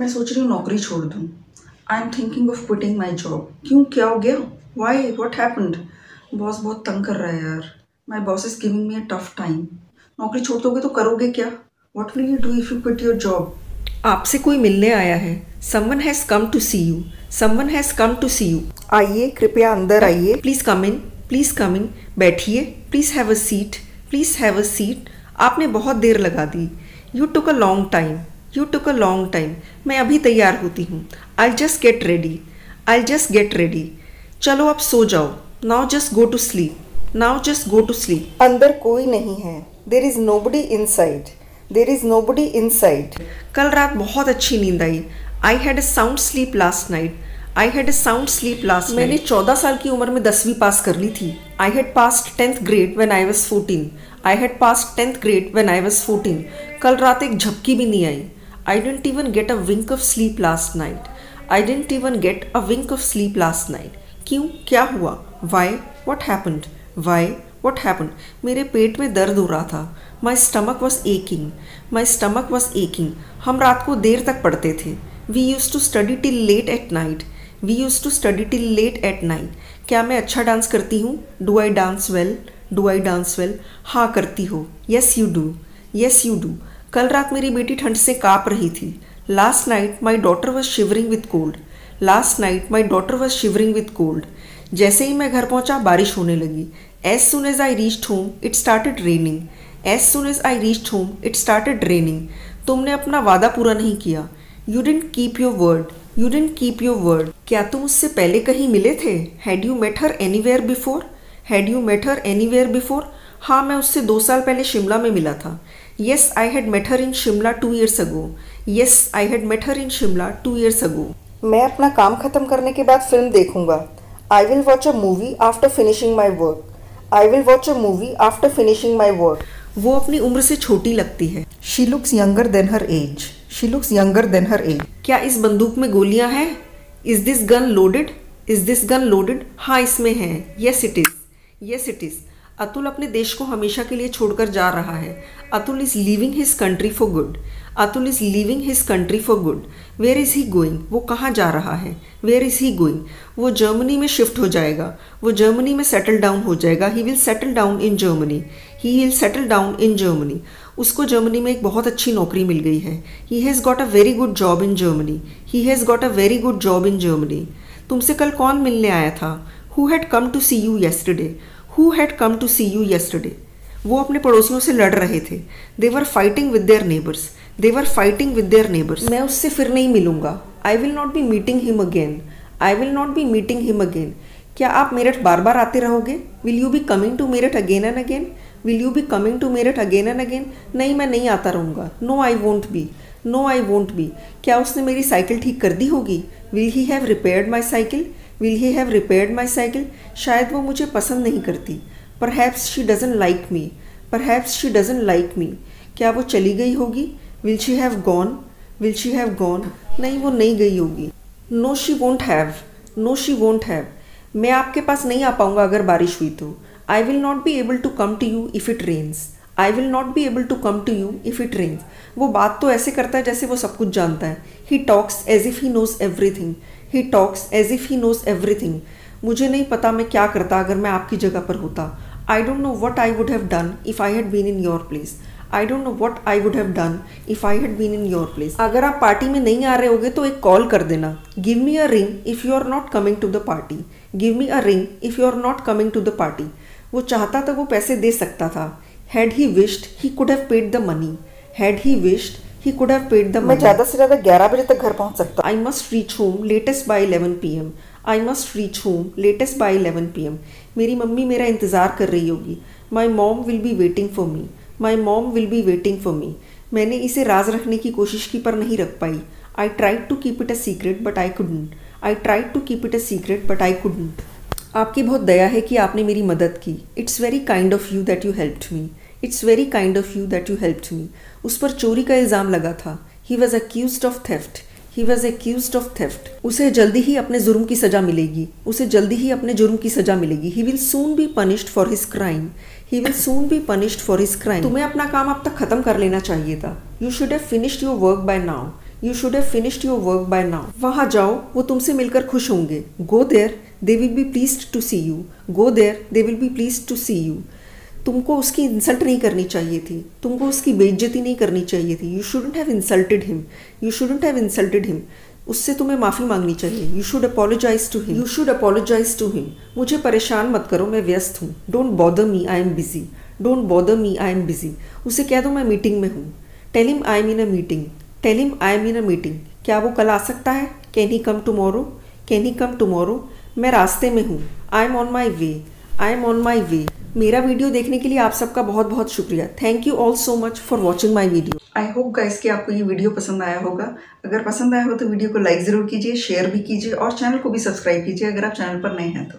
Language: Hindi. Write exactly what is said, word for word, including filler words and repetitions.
मैं सोच रही हूँ नौकरी छोड़ दूँ। I am thinking of quitting my job. क्यों, क्या हो गया? Y, what happened? बॉस बहुत तंग कर रहा है यार। My boss is giving me a tough time. नौकरी छोड़ दोगे तो करोगे क्या? What will you do if you quit your job? आपसे कोई मिलने आया है। Someone has come to see you. Someone has come to see you. आइए, कृपया अंदर आइए। Please come in, please come in. बैठिए। Please have a seat, please have a seat. आपने बहुत देर लगा दी। You took a long time, you took a long time. मैं अभी तैयार होती हूँ। I just get ready, I just get ready. चलो अब सो जाओ। Now just go to sleep, now just go to sleep. अंदर कोई नहीं है। There is nobody inside, there is nobody inside. कल रात बहुत अच्छी नींद आई। I had a sound sleep last night, I had a sound sleep last night. मैंने चौदह साल की उम्र में दसवीं पास कर ली थी। I had passed tenth grade when I was fourteen, I had passed tenth grade when I was fourteen. कल रात एक झपकी भी नहीं आई। I didn't even get a wink of sleep last night, I didn't even get a wink of sleep last night. क्यों, क्या हुआ? Why, what happened? Why, what happened? मेरे पेट में दर्द हो रहा था। My stomach was aching, my stomach was aching. हम रात को देर तक पढ़ते थे। We use to study till late at night, we use to study till late at night. क्या मैं अच्छा डांस करती हूँ? Do I dance well, do I dance well? हाँ करती हो। Yes you do, yes you do. कल रात मेरी बेटी ठंड से काँप रही थी। Last night my daughter was shivering with cold, last night my daughter was shivering with cold. जैसे ही मैं घर पहुँचा बारिश होने लगी। As soon as I reached home it started raining, as soon as I reached home it started raining. तुमने अपना वादा पूरा नहीं किया। You didn't keep your word, you didn't keep your word. क्या तुम उससे पहले कहीं मिले थे? Had you met her anywhere before, had you met her anywhere before? हाँ, मैं उससे दो साल पहले शिमला में मिला था। Yes I had met her in Shimla two years ago, yes I had met her in Shimla two years ago. मैं अपना काम खत्म करने के बाद फिल्म देखूंगा। I will watch a movie after finishing my work, I will watch a movie after finishing my work. वो अपनी उम्र से छोटी लगती है। She looks younger than her age, she looks younger than her age. क्या इस बंदूक में गोलियां हैं? Is this gun loaded, is this gun loaded? हाँ इसमें है। Yes it is, yes it is. Atul अपने देश को हमेशा के लिए छोड़कर जा रहा है। Atul is leaving his country for good, Atul is leaving his country for good. Where is he going? वो कहाँ जा रहा है? Where is he going? वो जर्मनी में शिफ्ट हो जाएगा, वो जर्मनी में सेटल डाउन हो जाएगा। He will settle down in Germany, he will settle down in Germany. उसको जर्मनी में एक बहुत अच्छी नौकरी मिल गई है। He has got a very good job in Germany, he has got a very good job in Germany. तुमसे कल कौन मिलने आया था? Who had come to see you yesterday, who had come to see you yesterday. वो अपने पड़ोसियों से लड़ रहे थे। They were fighting with their neighbours, they were fighting with their neighbours. मैं उससे फिर नहीं मिलूंगा। I will not be meeting him again, I will not be meeting him again. क्या आप मेरठ बार बार आते रहोगे? Will you be coming to Meerut again and again, will you be coming to Meerut again and again? नहीं, मैं नहीं आता रहूँगा। No I won't be, no I won't be. क्या उसने मेरी साइकिल ठीक कर दी होगी? Will he have repaired my cycle, will he have repaired my cycle. शायद वो मुझे पसंद नहीं करती। Perhaps she doesn't like me, perhaps she doesn't like me. क्या वो चली गई होगी? Will she have gone, will she have gone? नहीं, वो नहीं गई होगी। No she won't have, no she won't have. मैं आपके पास नहीं आ पाऊँगा अगर बारिश हुई तो। I will not be able to come to you if it rains, I will not be able to come to you if it rains. वो बात तो ऐसे करता है जैसे वो सब कुछ जानता है। He talks as if he knows every thing, he talks as if he knows every thing. मुझे नहीं पता मैं क्या करता अगर मैं आपकी जगह पर होता। I don't know what I would have done if I had been in your place, I don't know what I would have done if I had been in your place. अगर आप पार्टी में नहीं आ रहे होगे तो एक कॉल कर देना। Give me a ring if you are not coming to the party, give me a ring if you are not coming to the party. वो चाहता तो वो पैसे दे सकता था। Had he wished he could have paid the money, had he wished he could have paid the money. मैं ज़्यादा से ज़्यादा ग्यारह बजे तक घर पहुँच सकता। I must reach home latest by eleven P M, I must reach home latest by eleven P M. मेरी मम्मी मेरा इंतज़ार कर रही होगी। My mom will be waiting for me, my mom will be waiting for me. मैंने इसे राज रखने की कोशिश की पर नहीं रख पाई। I tried to keep it a secret but I couldn't, I tried to keep it a secret but I couldn't. आपकी बहुत दया है कि आपने मेरी मदद की। It's very kind of you that you helped me, it's very kind of you that you helped me. उस पर चोरी का इल्ज़ाम लगा था। He was accused of theft, he was accused of theft. उसे जल्दी ही अपने जुर्म की सज़ा मिलेगी, उसे जल्दी ही अपने जुर्म की सज़ा मिलेगी। He will soon be punished for his crime, he will soon be punished for his crime. तुम्हें अपना काम अब तक खत्म कर लेना चाहिए था। You should have finished your work by now, You should have finished your work by now. वहाँ जाओ, वो तुमसे मिलकर खुश होंगे. Go there, they will be pleased to see you. Go there, they will be pleased to see you. तुमको उसकी इंसल्ट नहीं करनी चाहिए थी, तुमको उसकी बेइज्जती नहीं करनी चाहिए थी. You shouldn't have insulted him. You shouldn't have insulted him. उससे तुम्हें माफ़ी मांगनी चाहिए. You should apologize to him. You should apologize to him. मुझे परेशान मत करो, मैं व्यस्त हूँ. Don't bother me, I am busy. Don't bother me, I am busy. उसे कह दो मैं मीटिंग में हूँ. Tell him I am in a meeting. Tell him I am in a meeting. क्या वो कल आ सकता है? Can he come tomorrow? Can he come tomorrow? मैं रास्ते में हूँ. I am on my way. I am on my way. मेरा वीडियो देखने के लिए आप सबका बहुत बहुत शुक्रिया. Thank you all so much for watching my video. I hope guys कि आपको ये वीडियो पसंद आया होगा. अगर पसंद आया हो तो वीडियो को लाइक ज़रूर कीजिए, शेयर भी कीजिए और चैनल को भी सब्सक्राइब कीजिए अगर आप चैनल पर नए हैं तो.